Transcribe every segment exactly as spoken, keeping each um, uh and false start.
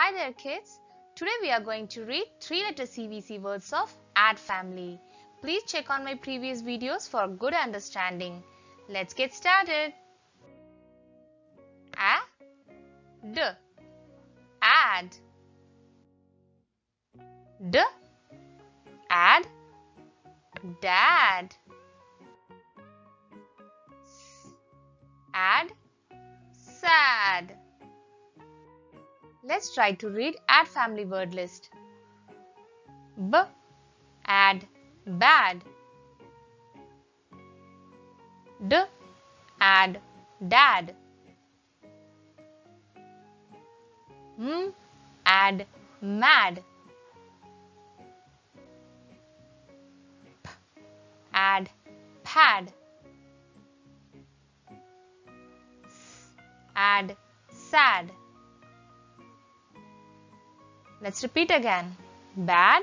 Hi there kids, today we are going to read three letter C V C words of ad family. Please check on my previous videos for good understanding. Let's get started. A D. Ad. D. Ad. Dad. S. Ad. Sad. Let's try to read ad family word list. B. Ad. Bad. D. Ad. Dad. M. Ad. Mad. P. Ad. Pad. S. Ad. Sad. Let's repeat again. Bad.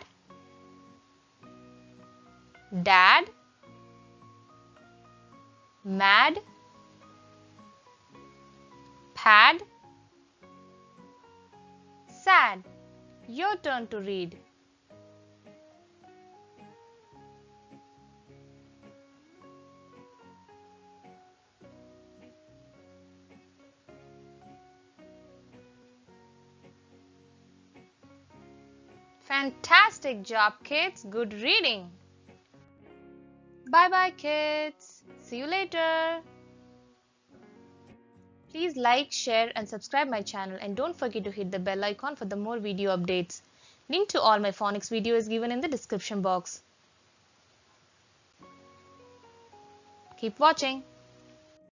Dad. Mad. Pad. Sad. Your turn to read. Fantastic job, kids. Good reading. Bye-bye, kids. See you later. Please like, share and subscribe my channel, and don't forget to hit the bell icon for the more video updates. Link to all my phonics videos is given in the description box. Keep watching.